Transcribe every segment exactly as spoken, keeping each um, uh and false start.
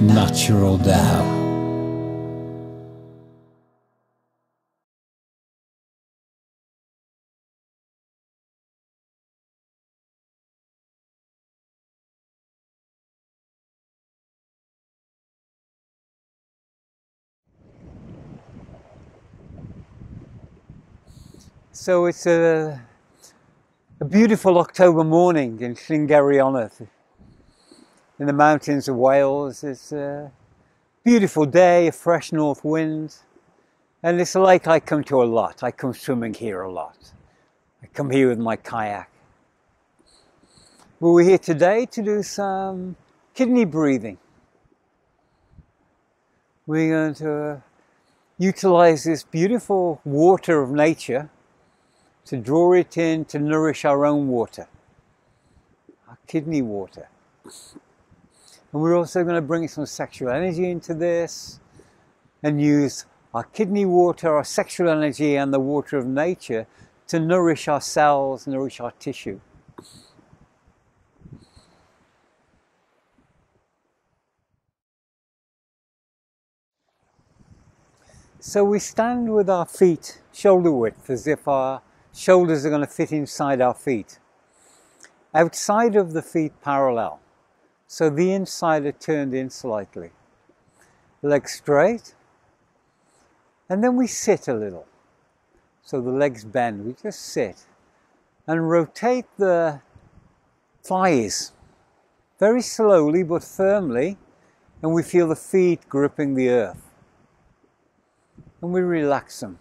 Natural Dao. So it's a, a beautiful October morning in Slingeriona, in the mountains of Wales. It's a beautiful day, a fresh north wind, and it's a lake I come to a lot. I come swimming here a lot. I come here with my kayak. But we're here today to do some kidney breathing. We're going to utilize this beautiful water of nature to draw it in to nourish our own water, our kidney water. And we're also going to bring some sexual energy into this and use our kidney water, our sexual energy and the water of nature to nourish our cells, nourish our tissue. So we stand with our feet shoulder width as if our shoulders are going to fit inside our feet. Outside of the feet parallel. So the inside are turned in slightly. Legs straight. And then we sit a little. So the legs bend. We just sit. And rotate the thighs. Very slowly but firmly. And we feel the feet gripping the earth. And we relax them.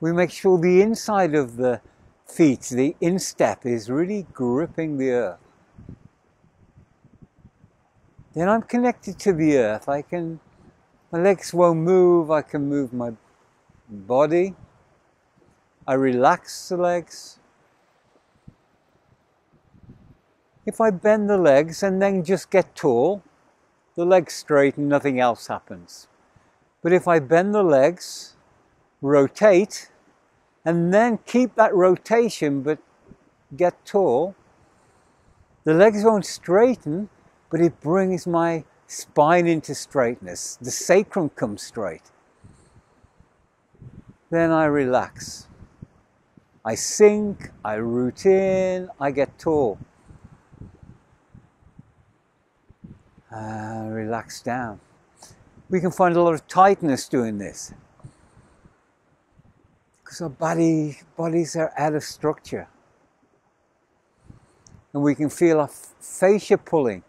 We make sure the inside of the feet, the instep, is really gripping the earth. Then I'm connected to the earth. I can, my legs won't move, I can move my body. I relax the legs. If I bend the legs and then just get tall, the legs straighten, nothing else happens. But if I bend the legs, rotate, and then keep that rotation but get tall, the legs won't straighten, but it brings my spine into straightness. The sacrum comes straight. Then I relax. I sink, I root in, I get tall. And relax down. We can find a lot of tightness doing this. Because our body, bodies are out of structure. And we can feel our fascia pulling.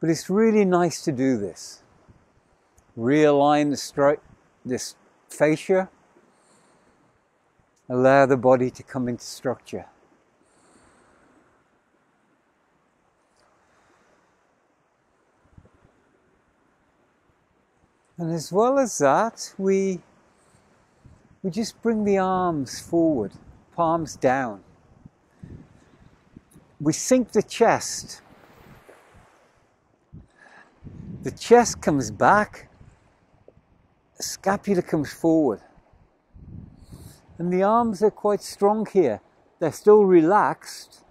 But it's really nice to do this. Realign the stri- this fascia. Allow the body to come into structure. And as well as that, we We just bring the arms forward, palms down. We sink the chest. The chest comes back, the scapula comes forward. And the arms are quite strong here. They're still relaxed,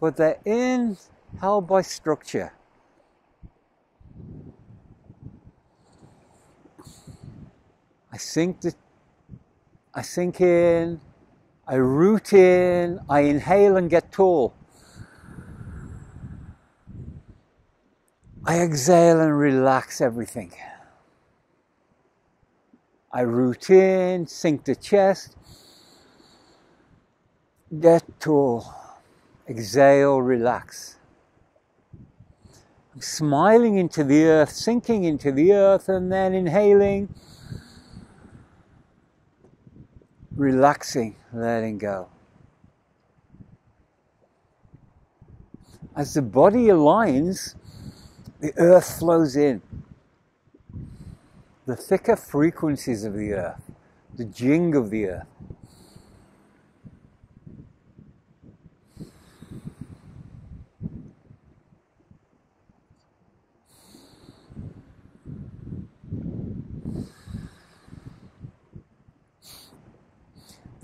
but they're in, held by structure. I sink the I sink in, I root in, I inhale and get tall. I exhale and relax everything. I root in, sink the chest, get tall, exhale, relax. I'm smiling into the earth, sinking into the earth, and then inhaling. Relaxing, letting go. As the body aligns, the earth flows in. The thicker frequencies of the earth, the jing of the earth.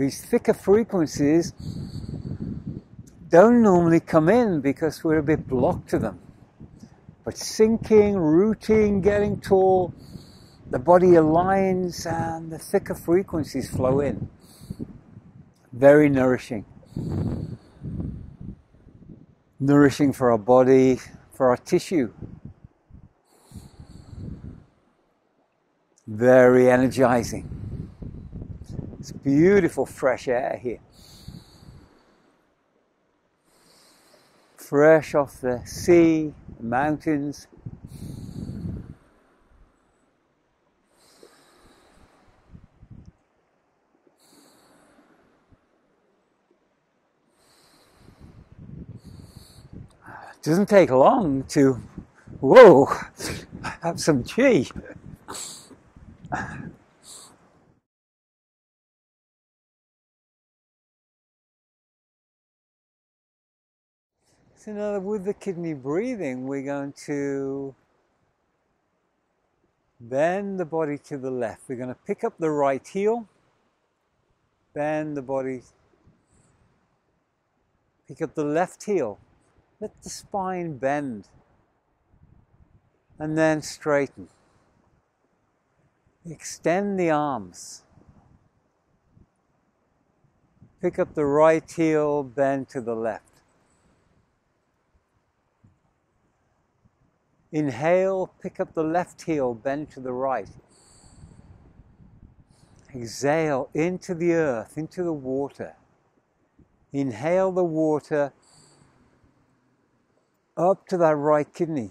These thicker frequencies don't normally come in because we're a bit blocked to them. But sinking, rooting, getting tall, the body aligns and the thicker frequencies flow in. Very nourishing. Nourishing for our body, for our tissue. Very energizing. It's beautiful fresh air here. Fresh off the sea, the mountains. It doesn't take long to, whoa, have some chi. So now with the kidney breathing, we're going to bend the body to the left. We're going to pick up the right heel, bend the body, pick up the left heel, let the spine bend, and then straighten. Extend the arms. Pick up the right heel, bend to the left. Inhale, pick up the left heel, bend to the right. Exhale into the earth, into the water. Inhale the water up to that right kidney.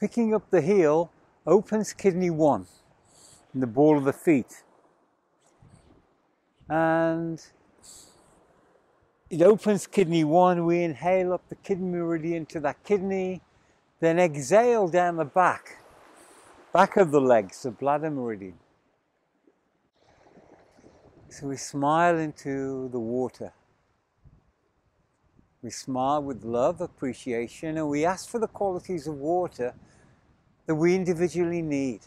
Picking up the heel opens kidney one in the ball of the feet. And it opens kidney one, we inhale up the kidney meridian to that kidney, then exhale down the back, back of the legs, the bladder meridian. So we smile into the water. We smile with love, appreciation, and we ask for the qualities of water that we individually need.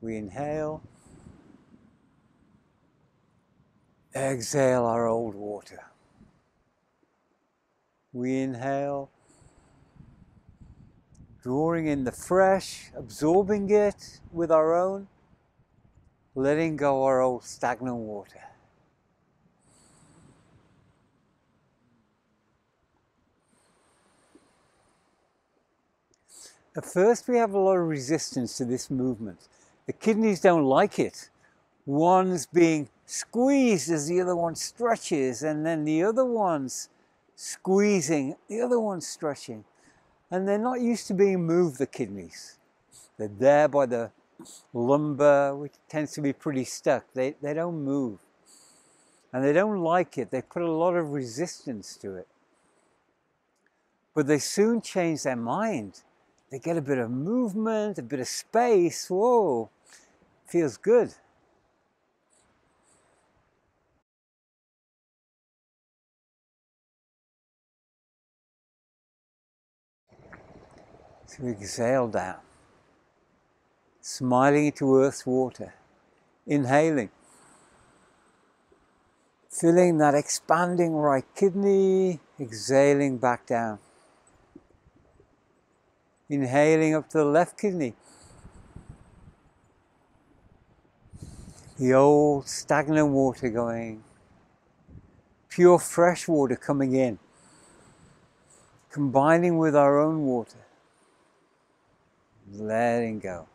We inhale. Exhale our old water. We inhale, drawing in the fresh, absorbing it with our own, letting go our old stagnant water. At first we have a lot of resistance to this movement. The kidneys don't like it. One's being squeezed as the other one stretches, and then the other one's squeezing, the other one's stretching. And they're not used to being moved, the kidneys. They're there by the lumbar, which tends to be pretty stuck. They, they don't move. And they don't like it. They put a lot of resistance to it. But they soon change their mind. They get a bit of movement, a bit of space. Whoa, feels good. So exhale down, smiling into earth's water, inhaling, filling that expanding right kidney, exhaling back down, inhaling up to the left kidney, the old stagnant water going, pure fresh water coming in, combining with our own water. Letting go.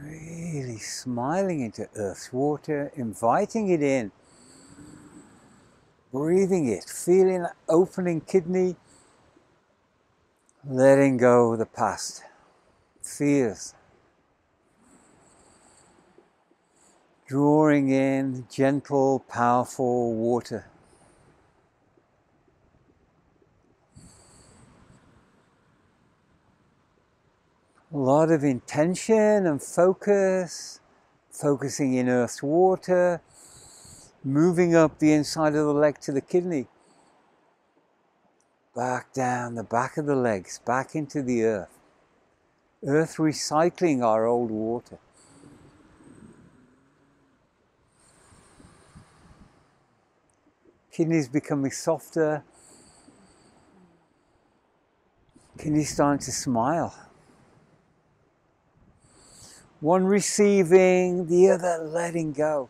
Really smiling into earth's water, inviting it in. Breathing it, feeling that opening kidney, letting go of the past, fears. Drawing in gentle, powerful water. A lot of intention and focus, focusing in earth's water, moving up the inside of the leg to the kidney, back down the back of the legs, back into the earth. Earth recycling our old water. Kidneys becoming softer. Kidneys starting to smile. One receiving, the other letting go.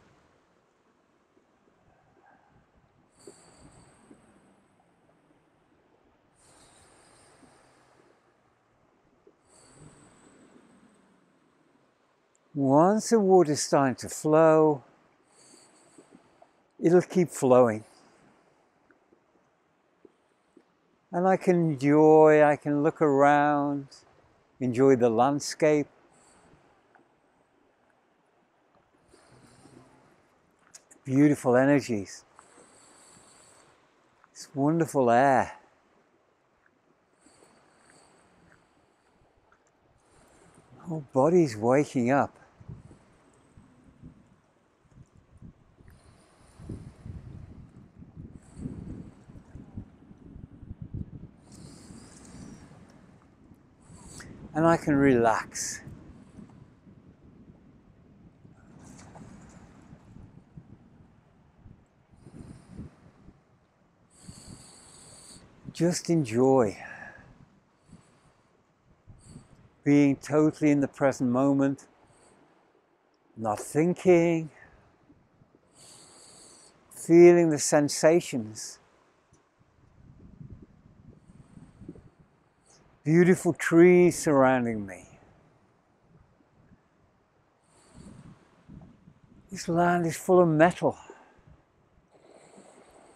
Once the water is starting to flow, it'll keep flowing. And I can enjoy, I can look around, enjoy the landscape. Beautiful energies. It's wonderful air. The whole body's waking up. And I can relax. Just enjoy being totally in the present moment, not thinking, feeling the sensations. Beautiful trees surrounding me. This land is full of metal.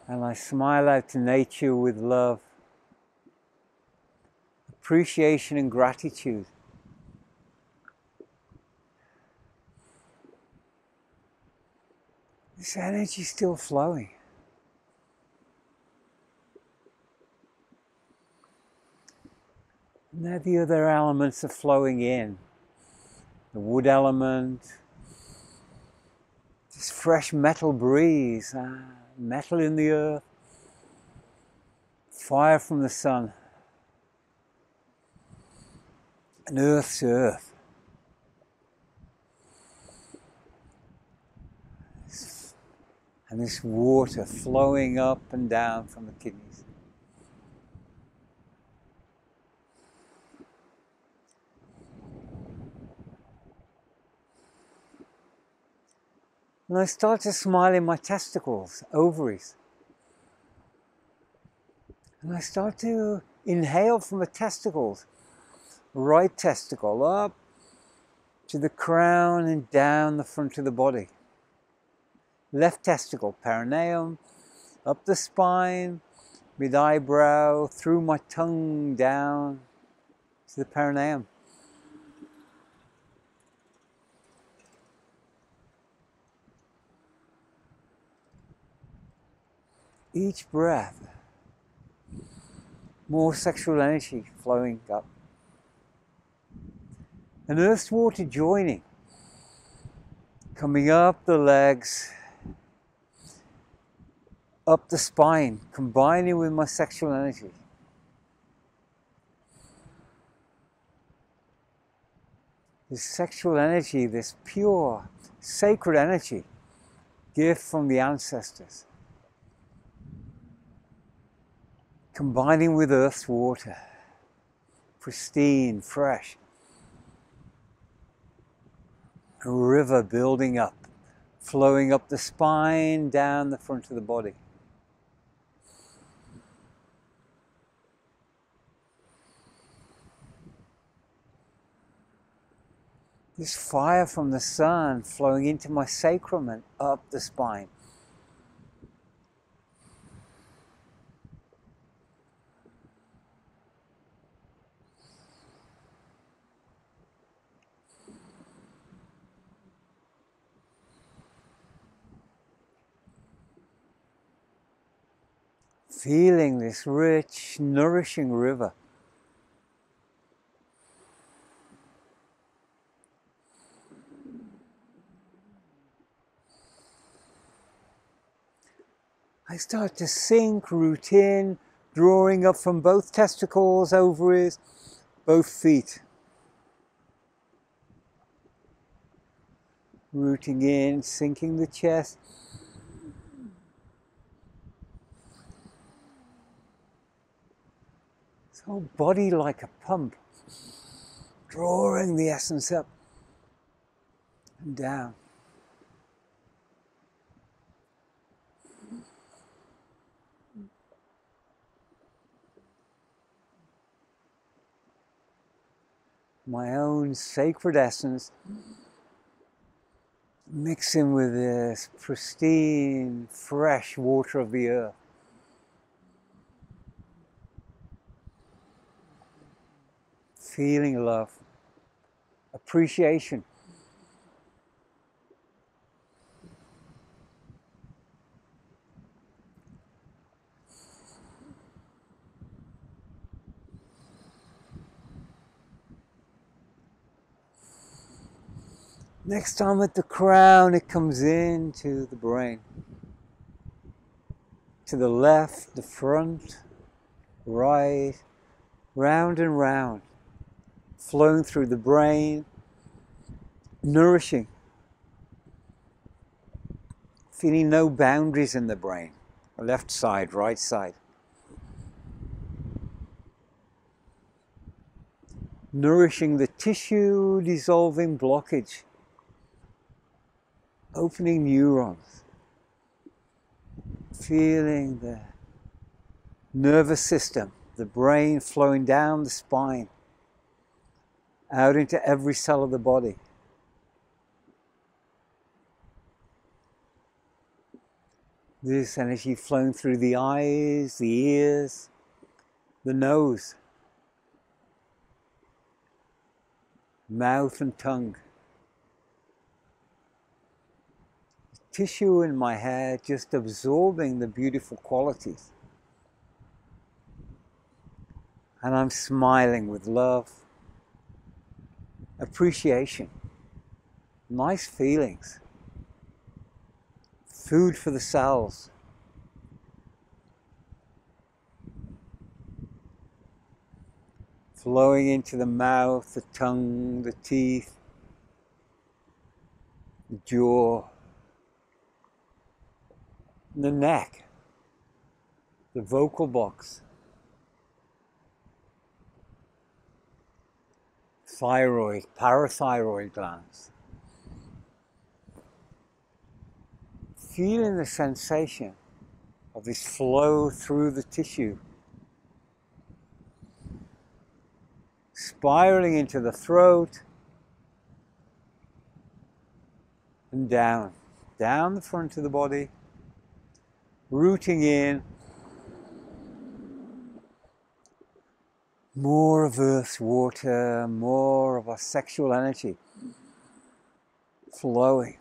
And I smile out to nature with love, appreciation and gratitude. This energy is still flowing. Now the other elements are flowing in. The wood element, this fresh metal breeze, ah, metal in the earth, fire from the sun, and earth's earth. And this water flowing up and down from the kidneys. And I start to smile in my testicles, ovaries. And I start to inhale from the testicles, right testicle up to the crown and down the front of the body. Left testicle, perineum, up the spine, mid eyebrow, through my tongue down to the perineum. Each breath, more sexual energy flowing up. And earth's water joining, coming up the legs, up the spine, combining with my sexual energy. This sexual energy, this pure, sacred energy, gift from the ancestors. Combining with earth's water, pristine, fresh, a river building up, flowing up the spine, down the front of the body. This fire from the sun flowing into my sacrum and up the spine. Feeling this rich, nourishing river. I start to sink, root in, drawing up from both testicles, ovaries, both feet. Rooting in, sinking the chest. This whole body like a pump, drawing the essence up and down. My own sacred essence, mixing with this pristine, fresh water of the earth. Feeling love, appreciation. Next time at the crown, it comes into the brain. To the left, the front, right, round and round, flowing through the brain, nourishing, feeling no boundaries in the brain, left side, right side. Nourishing the tissue, dissolving blockage. Opening neurons, feeling the nervous system, the brain flowing down the spine, out into every cell of the body. This energy flowing through the eyes, the ears, the nose, mouth and tongue. Tissue in my hair, just absorbing the beautiful qualities. And I'm smiling with love, appreciation, nice feelings, food for the cells. Flowing into the mouth, the tongue, the teeth, the jaw. The neck, the vocal box, thyroid, parathyroid glands. Feeling the sensation of this flow through the tissue, spiraling into the throat and down, down the front of the body. Rooting in more of Earth's water, more of our sexual energy flowing.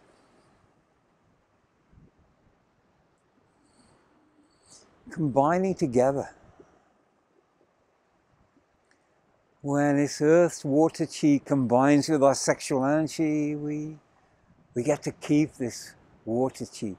Combining together. When this Earth's water chi combines with our sexual energy, we, we get to keep this water chi.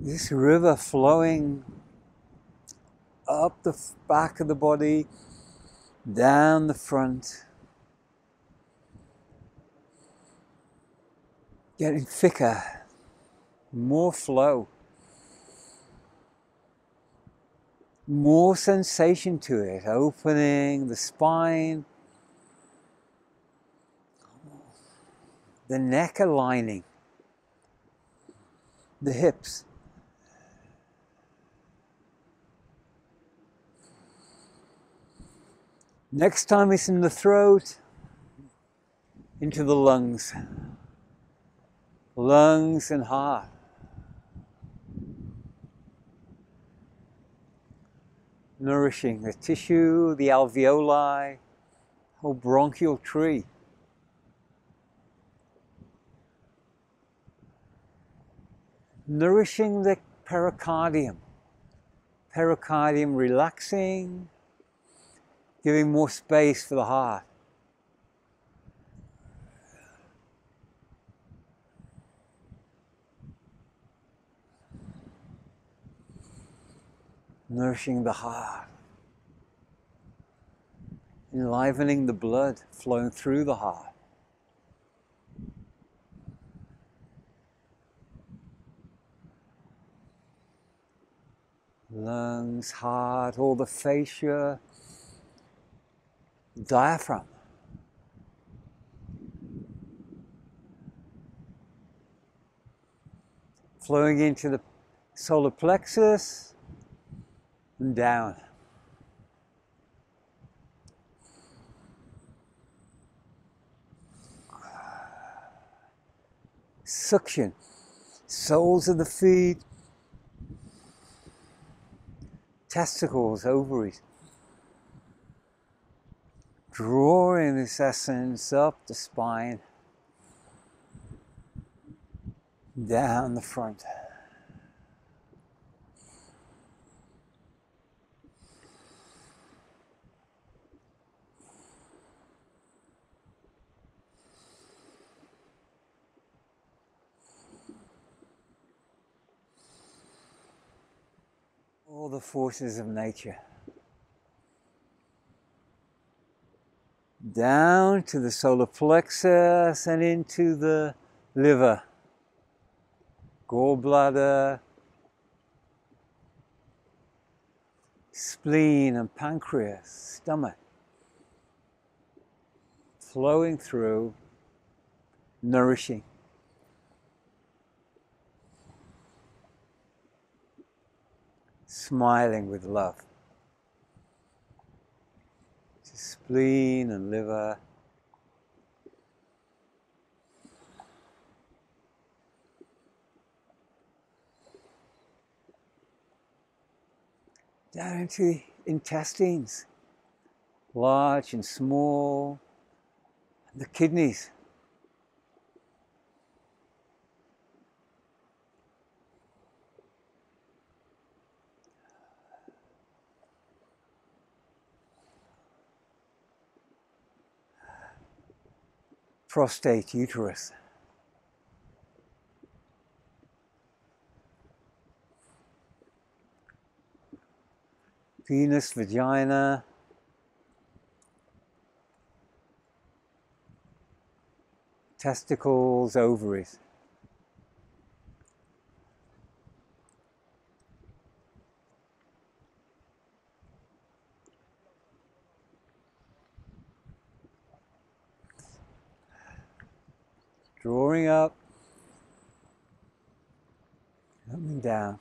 This river flowing up the back of the body, down the front, getting thicker, more flow, more sensation to it, opening the spine, the neck aligning, the hips. Next time it's in the throat, into the lungs, lungs and heart. Nourishing the tissue, the alveoli, whole bronchial tree. nourishing the pericardium, pericardium relaxing, giving more space for the heart. Nourishing the heart, enlivening the blood flowing through the heart. Lungs, heart, all the fascia, diaphragm. Flowing into the solar plexus and down. Suction, soles of the feet, testicles, ovaries. Drawing this essence up the spine, down the front. All the forces of nature. Down to the solar plexus and into the liver, gallbladder, spleen and pancreas, stomach. Flowing through, nourishing. Smiling with love. Spleen and liver. Down into the intestines, large and small, and the kidneys. Prostate, uterus. Penis, vagina. Testicles, ovaries. Drawing up, coming down.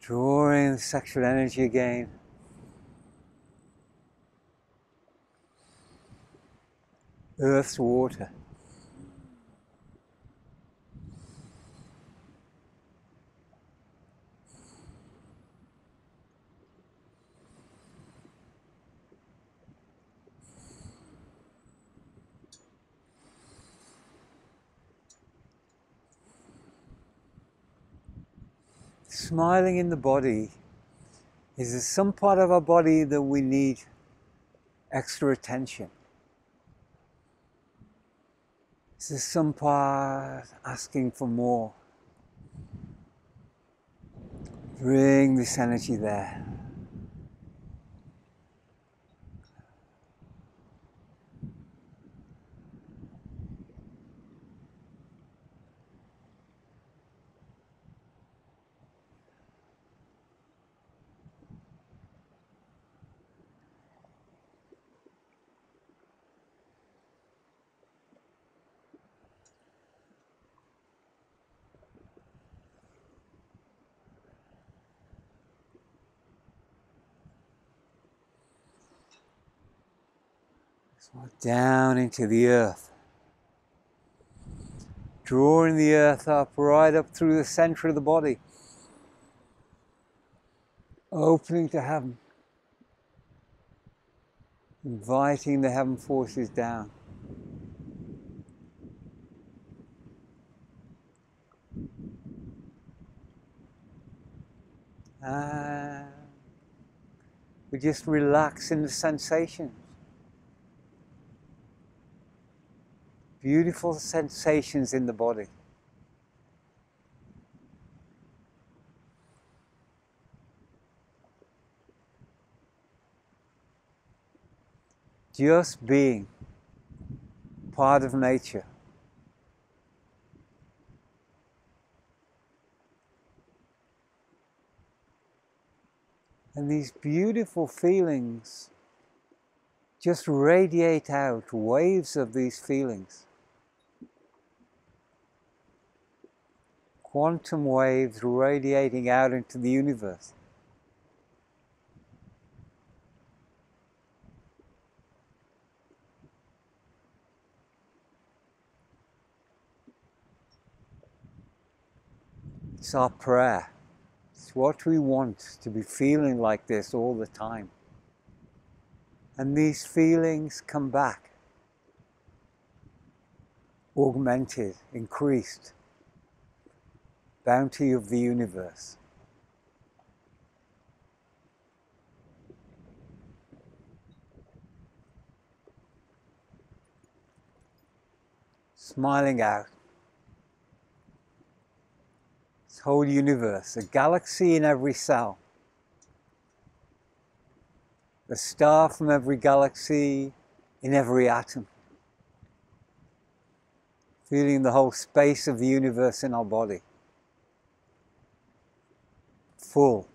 Drawing the sexual energy again. Earth's water. Smiling in the body. Is there some part of our body that we need extra attention? Is there some part asking for more? Bring this energy there. Down into the earth, drawing the earth up, right up through the center of the body, opening to heaven, inviting the heaven forces down. Ah, we just relax in the sensations. Beautiful sensations in the body. Just being part of nature. And these beautiful feelings just radiate out, waves of these feelings. Quantum waves radiating out into the universe. It's our prayer. It's what we want, to be feeling like this all the time. And these feelings come back, augmented, increased, bounty of the universe. Smiling out. This whole universe, a galaxy in every cell. A star from every galaxy, in every atom. Feeling the whole space of the universe in our body. Full.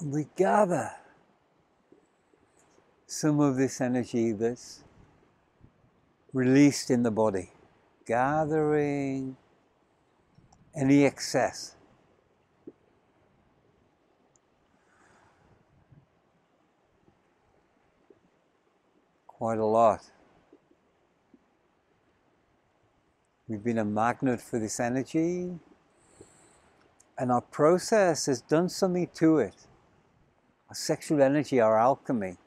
And we gather some of this energy that's released in the body. Gathering any excess. Quite a lot. We've been a magnet for this energy, and our process has done something to it. Our sexual energy, our alchemy.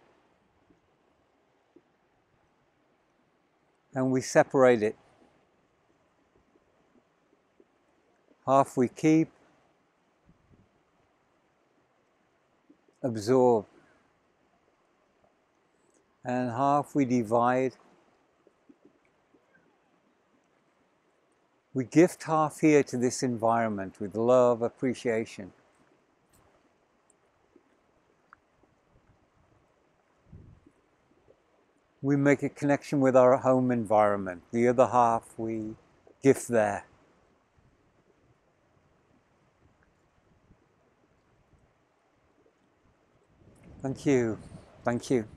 And we separate it. Half we keep, absorb, and half we divide. We gift half here to this environment with love, appreciation. We make a connection with our home environment. The other half we gift there. Thank you. Thank you.